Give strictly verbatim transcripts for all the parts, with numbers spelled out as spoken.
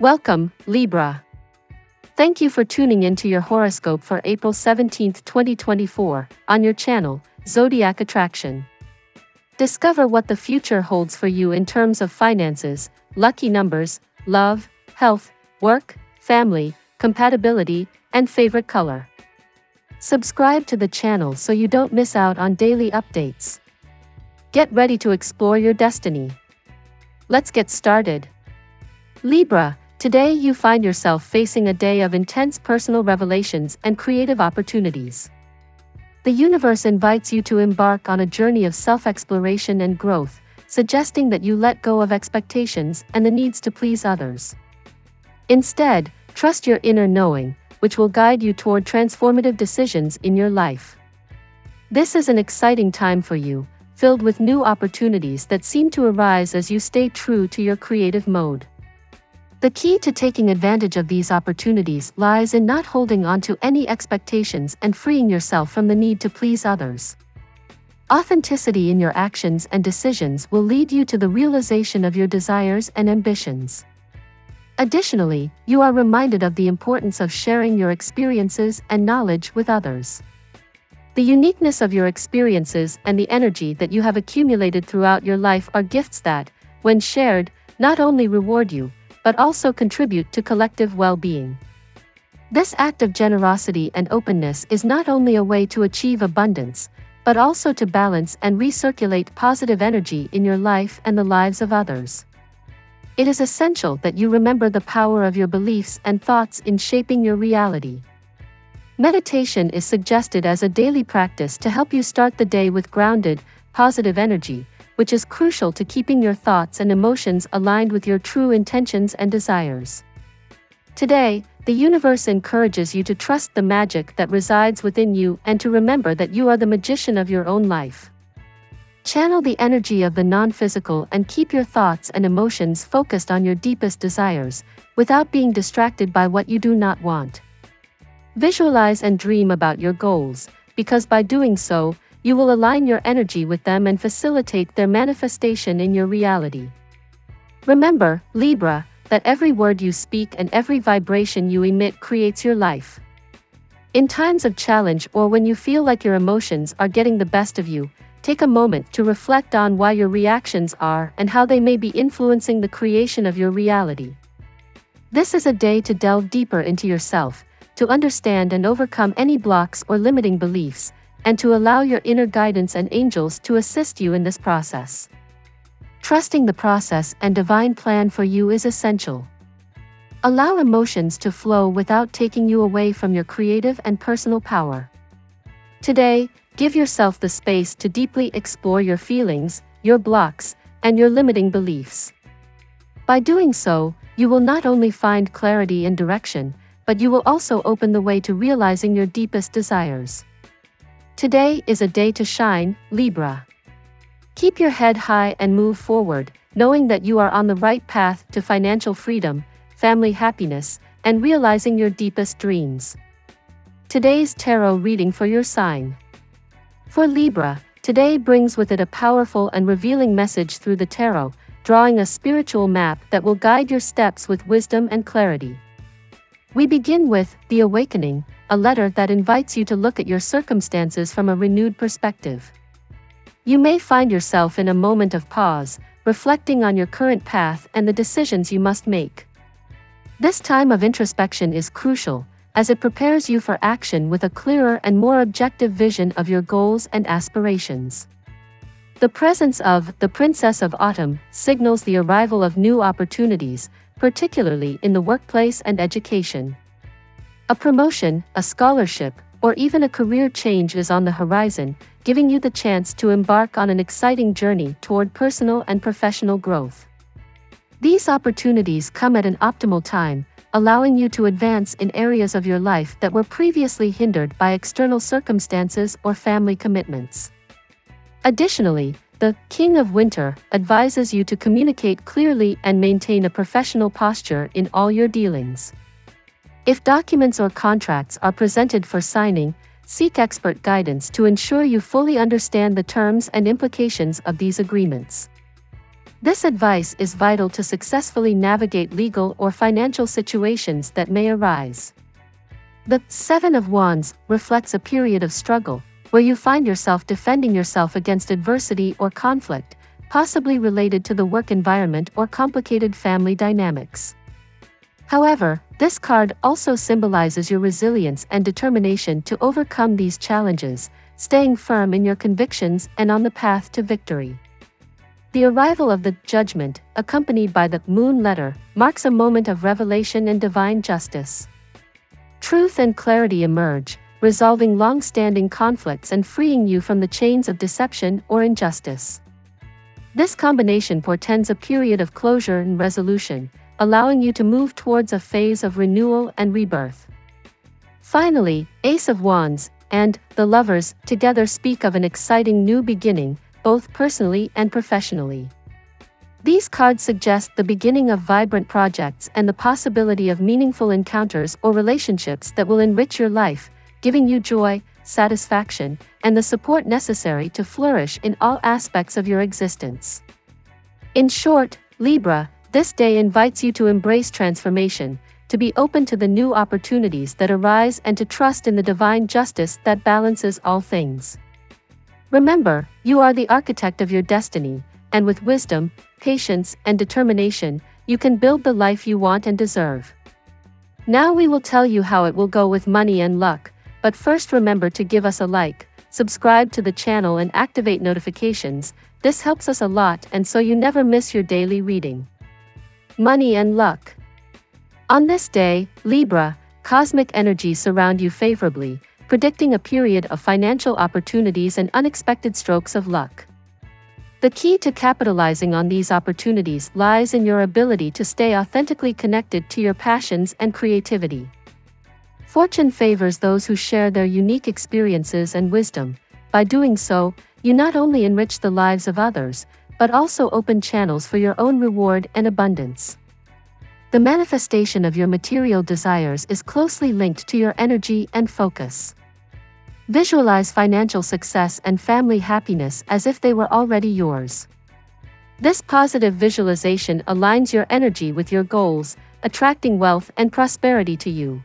Welcome, Libra. Thank you for tuning in to your horoscope for April seventeenth twenty twenty-four, on your channel, Zodiac Attraction. Discover what the future holds for you in terms of finances, lucky numbers, love, health, work, family, compatibility, and favorite color. Subscribe to the channel so you don't miss out on daily updates. Get ready to explore your destiny. Let's get started. Libra, today you find yourself facing a day of intense personal revelations and creative opportunities. The universe invites you to embark on a journey of self-exploration and growth, suggesting that you let go of expectations and the needs to please others. Instead, trust your inner knowing, which will guide you toward transformative decisions in your life. This is an exciting time for you, filled with new opportunities that seem to arise as you stay true to your creative mode. The key to taking advantage of these opportunities lies in not holding on to any expectations and freeing yourself from the need to please others. Authenticity in your actions and decisions will lead you to the realization of your desires and ambitions. Additionally, you are reminded of the importance of sharing your experiences and knowledge with others. The uniqueness of your experiences and the energy that you have accumulated throughout your life are gifts that, when shared, not only reward you, but also contribute to collective well-being. This act of generosity and openness is not only a way to achieve abundance, but also to balance and recirculate positive energy in your life and the lives of others. It is essential that you remember the power of your beliefs and thoughts in shaping your reality. Meditation is suggested as a daily practice to help you start the day with grounded, positive energy, which is crucial to keeping your thoughts and emotions aligned with your true intentions and desires. Today, the universe encourages you to trust the magic that resides within you and to remember that you are the magician of your own life. Channel the energy of the non-physical and keep your thoughts and emotions focused on your deepest desires, without being distracted by what you do not want. Visualize and dream about your goals, because by doing so, you will align your energy with them and facilitate their manifestation in your reality. Remember, Libra, that every word you speak and every vibration you emit creates your life. In times of challenge or when you feel like your emotions are getting the best of you, take a moment to reflect on why your reactions are and how they may be influencing the creation of your reality. This is a day to delve deeper into yourself, to understand and overcome any blocks or limiting beliefs, and to allow your inner guidance and angels to assist you in this process. Trusting the process and divine plan for you is essential. Allow emotions to flow without taking you away from your creative and personal power. Today, give yourself the space to deeply explore your feelings, your blocks, and your limiting beliefs. By doing so, you will not only find clarity and direction, but you will also open the way to realizing your deepest desires. Today is a day to shine, Libra. Keep your head high and move forward, knowing that you are on the right path to financial freedom, family happiness, and realizing your deepest dreams. Today's tarot reading for your sign. For Libra, today brings with it a powerful and revealing message through the tarot, drawing a spiritual map that will guide your steps with wisdom and clarity. We begin with The Awakening, a letter that invites you to look at your circumstances from a renewed perspective. You may find yourself in a moment of pause, reflecting on your current path and the decisions you must make. This time of introspection is crucial, as it prepares you for action with a clearer and more objective vision of your goals and aspirations. The presence of the Princess of Autumn signals the arrival of new opportunities, particularly in the workplace and education. A promotion, a scholarship, or even a career change is on the horizon, giving you the chance to embark on an exciting journey toward personal and professional growth. These opportunities come at an optimal time, allowing you to advance in areas of your life that were previously hindered by external circumstances or family commitments. Additionally, the King of Winter advises you to communicate clearly and maintain a professional posture in all your dealings. If documents or contracts are presented for signing, seek expert guidance to ensure you fully understand the terms and implications of these agreements. This advice is vital to successfully navigate legal or financial situations that may arise. The Seven of Wands reflects a period of struggle, where you find yourself defending yourself against adversity or conflict, possibly related to the work environment or complicated family dynamics. However, this card also symbolizes your resilience and determination to overcome these challenges, staying firm in your convictions and on the path to victory. The arrival of the Judgment, accompanied by the Moon letter, marks a moment of revelation and divine justice. Truth and clarity emerge, resolving long-standing conflicts and freeing you from the chains of deception or injustice. This combination portends a period of closure and resolution, allowing you to move towards a phase of renewal and rebirth. Finally, Ace of Wands and the Lovers together speak of an exciting new beginning, both personally and professionally. These cards suggest the beginning of vibrant projects and the possibility of meaningful encounters or relationships that will enrich your life, giving you joy, satisfaction, and the support necessary to flourish in all aspects of your existence. In short, Libra, this day invites you to embrace transformation, to be open to the new opportunities that arise and to trust in the divine justice that balances all things. Remember, you are the architect of your destiny, and with wisdom, patience, and determination, you can build the life you want and deserve. Now we will tell you how it will go with money and luck, but first remember to give us a like, subscribe to the channel and activate notifications. This helps us a lot and so you never miss your daily reading. Money and luck. On this day, Libra, cosmic energies surround you favorably, predicting a period of financial opportunities and unexpected strokes of luck. The key to capitalizing on these opportunities lies in your ability to stay authentically connected to your passions and creativity. Fortune favors those who share their unique experiences and wisdom. By doing so, you not only enrich the lives of others, but also open channels for your own reward and abundance. The manifestation of your material desires is closely linked to your energy and focus. Visualize financial success and family happiness as if they were already yours. This positive visualization aligns your energy with your goals, attracting wealth and prosperity to you.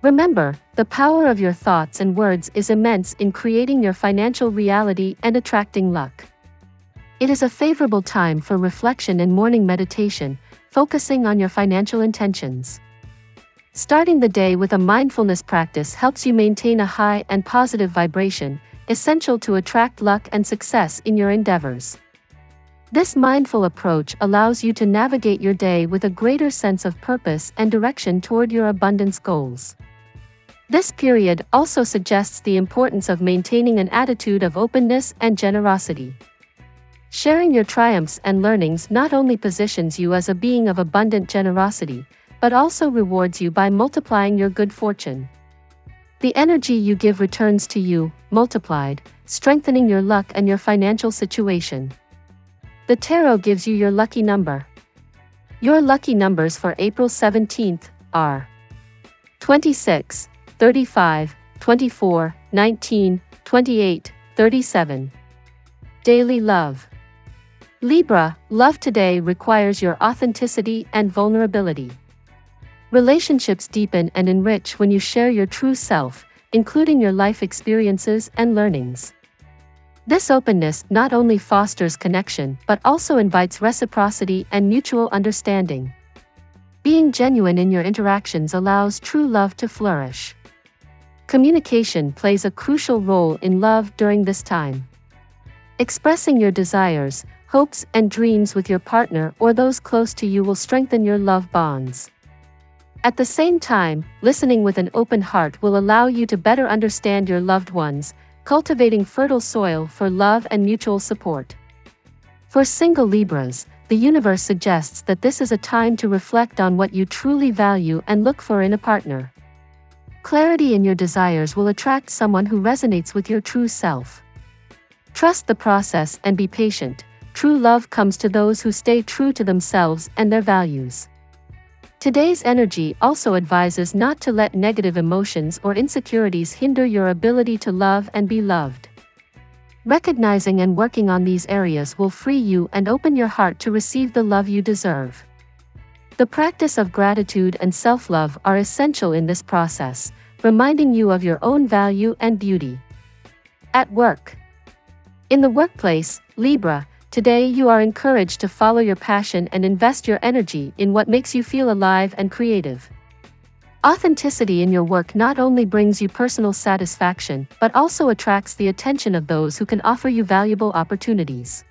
Remember, the power of your thoughts and words is immense in creating your financial reality and attracting luck. It is a favorable time for reflection and morning meditation, focusing on your financial intentions. Starting the day with a mindfulness practice helps you maintain a high and positive vibration, essential to attract luck and success in your endeavors. This mindful approach allows you to navigate your day with a greater sense of purpose and direction toward your abundance goals. This period also suggests the importance of maintaining an attitude of openness and generosity. Sharing your triumphs and learnings not only positions you as a being of abundant generosity, but also rewards you by multiplying your good fortune. The energy you give returns to you, multiplied, strengthening your luck and your financial situation. The tarot gives you your lucky number. Your lucky numbers for April seventeenth are twenty-six, thirty-five, twenty-four, nineteen, twenty-eight, thirty-seven. Daily love. Libra, love today requires your authenticity and vulnerability. Relationships deepen and enrich when you share your true self, including your life experiences and learnings. This openness not only fosters connection but also invites reciprocity and mutual understanding. Being genuine in your interactions allows true love to flourish. Communication plays a crucial role in love during this time. Expressing your desires, hopes, and dreams with your partner or those close to you will strengthen your love bonds. At the same time, listening with an open heart will allow you to better understand your loved ones, cultivating fertile soil for love and mutual support. For single Libras, the universe suggests that this is a time to reflect on what you truly value and look for in a partner. Clarity in your desires will attract someone who resonates with your true self. Trust the process and be patient. True love comes to those who stay true to themselves and their values. Today's energy also advises not to let negative emotions or insecurities hinder your ability to love and be loved. Recognizing and working on these areas will free you and open your heart to receive the love you deserve. The practice of gratitude and self-love are essential in this process, reminding you of your own value and beauty. At work. In the workplace, Libra, today you are encouraged to follow your passion and invest your energy in what makes you feel alive and creative. Authenticity in your work not only brings you personal satisfaction, but also attracts the attention of those who can offer you valuable opportunities.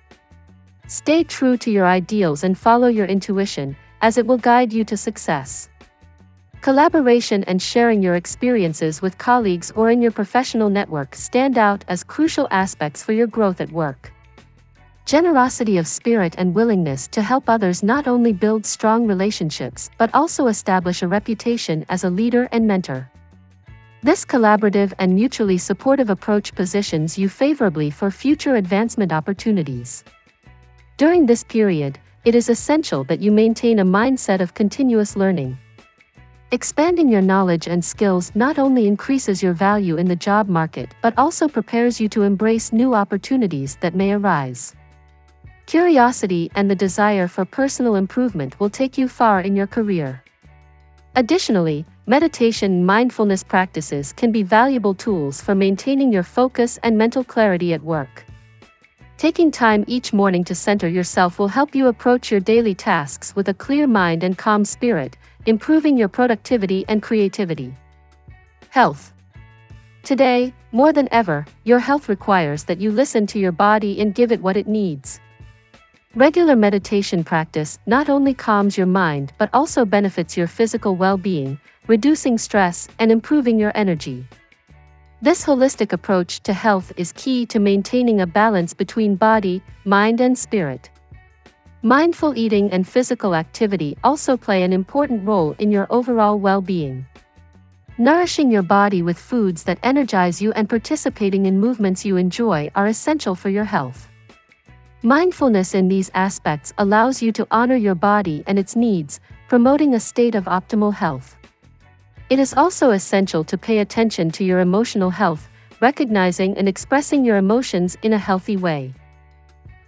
Stay true to your ideals and follow your intuition, as it will guide you to success. Collaboration and sharing your experiences with colleagues or in your professional network stand out as crucial aspects for your growth at work. Generosity of spirit and willingness to help others not only build strong relationships but also establish a reputation as a leader and mentor. This collaborative and mutually supportive approach positions you favorably for future advancement opportunities. During this period, it is essential that you maintain a mindset of continuous learning. Expanding your knowledge and skills not only increases your value in the job market but also prepares you to embrace new opportunities that may arise. Curiosity and the desire for personal improvement will take you far in your career. Additionally, meditation and mindfulness practices can be valuable tools for maintaining your focus and mental clarity at work. Taking time each morning to center yourself will help you approach your daily tasks with a clear mind and calm spirit, improving your productivity and creativity. Health. Today, more than ever, your health requires that you listen to your body and give it what it needs. Regular meditation practice not only calms your mind but also benefits your physical well-being, reducing stress and improving your energy. This holistic approach to health is key to maintaining a balance between body, mind, and spirit. Mindful eating and physical activity also play an important role in your overall well-being. Nourishing your body with foods that energize you and participating in movements you enjoy are essential for your health. Mindfulness in these aspects allows you to honor your body and its needs, promoting a state of optimal health. It is also essential to pay attention to your emotional health, recognizing and expressing your emotions in a healthy way.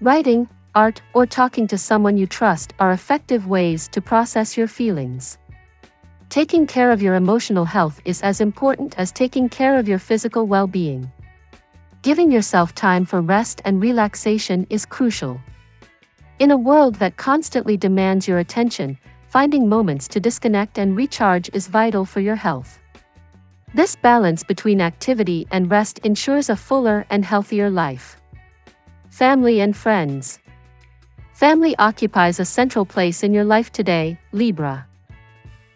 Writing, art, or talking to someone you trust are effective ways to process your feelings. Taking care of your emotional health is as important as taking care of your physical well-being. Giving yourself time for rest and relaxation is crucial. In a world that constantly demands your attention, finding moments to disconnect and recharge is vital for your health. This balance between activity and rest ensures a fuller and healthier life. Family and friends. Family occupies a central place in your life today, Libra.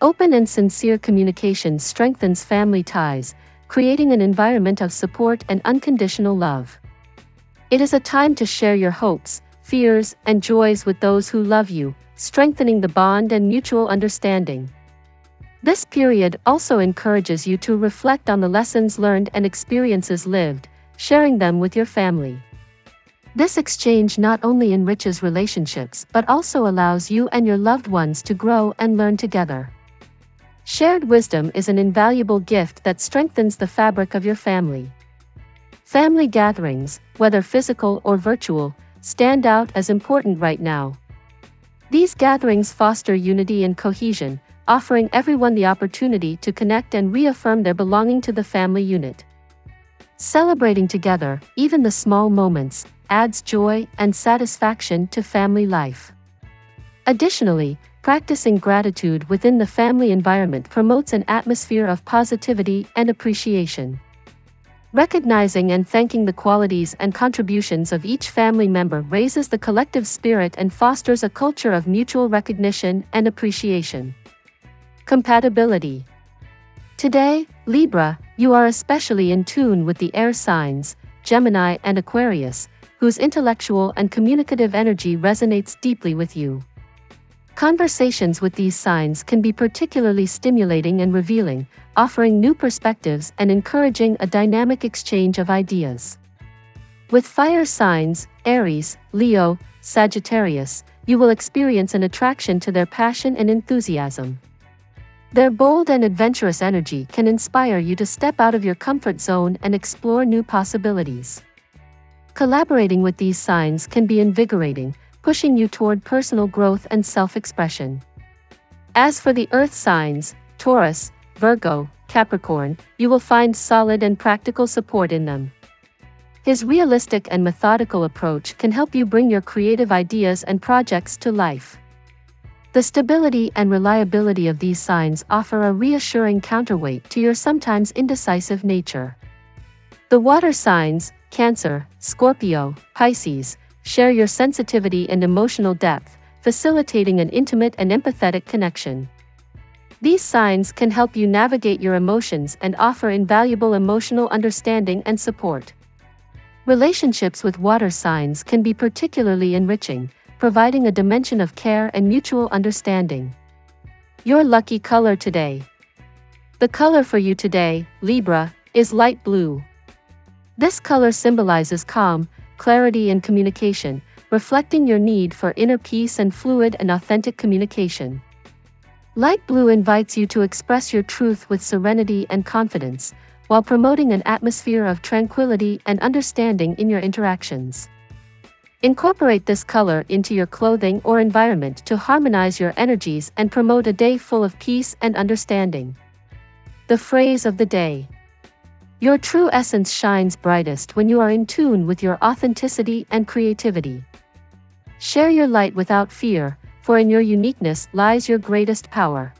Open and sincere communication strengthens family ties, creating an environment of support and unconditional love. It is a time to share your hopes, fears, and joys with those who love you, strengthening the bond and mutual understanding. This period also encourages you to reflect on the lessons learned and experiences lived, sharing them with your family. This exchange not only enriches relationships but also allows you and your loved ones to grow and learn together. Shared wisdom is an invaluable gift that strengthens the fabric of your family. Family gatherings, whether physical or virtual, stand out as important right now. These gatherings foster unity and cohesion, offering everyone the opportunity to connect and reaffirm their belonging to the family unit. Celebrating together, even the small moments, adds joy and satisfaction to family life. Additionally, practicing gratitude within the family environment promotes an atmosphere of positivity and appreciation. Recognizing and thanking the qualities and contributions of each family member raises the collective spirit and fosters a culture of mutual recognition and appreciation. Compatibility. Today, Libra, you are especially in tune with the air signs, Gemini and Aquarius, whose intellectual and communicative energy resonates deeply with you. Conversations with these signs can be particularly stimulating and revealing, offering new perspectives and encouraging a dynamic exchange of ideas. With fire signs, Aries, Leo, Sagittarius, you will experience an attraction to their passion and enthusiasm. Their bold and adventurous energy can inspire you to step out of your comfort zone and explore new possibilities. Collaborating with these signs can be invigorating, pushing you toward personal growth and self-expression. As for the Earth signs, Taurus, Virgo, Capricorn, you will find solid and practical support in them. His realistic and methodical approach can help you bring your creative ideas and projects to life. The stability and reliability of these signs offer a reassuring counterweight to your sometimes indecisive nature. The water signs, Cancer, Scorpio, Pisces, share your sensitivity and emotional depth, facilitating an intimate and empathetic connection. These signs can help you navigate your emotions and offer invaluable emotional understanding and support. Relationships with water signs can be particularly enriching, providing a dimension of care and mutual understanding. Your lucky color today. The color for you today, Libra, is light blue. This color symbolizes calm, clarity, and communication, reflecting your need for inner peace and fluid and authentic communication. Light blue invites you to express your truth with serenity and confidence, while promoting an atmosphere of tranquility and understanding in your interactions. Incorporate this color into your clothing or environment to harmonize your energies and promote a day full of peace and understanding. The phrase of the day. Your true essence shines brightest when you are in tune with your authenticity and creativity. Share your light without fear, for in your uniqueness lies your greatest power.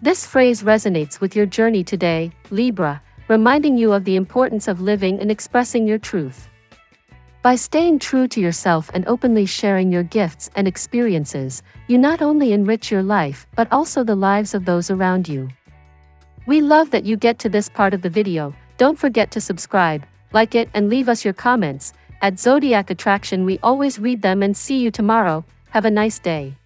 This phrase resonates with your journey today, Libra, reminding you of the importance of living and expressing your truth. By staying true to yourself and openly sharing your gifts and experiences, you not only enrich your life but also the lives of those around you. We love that you get to this part of the video. Don't forget to subscribe, like it, and leave us your comments. At Zodiac Attraction we always read them, and see you tomorrow. Have a nice day.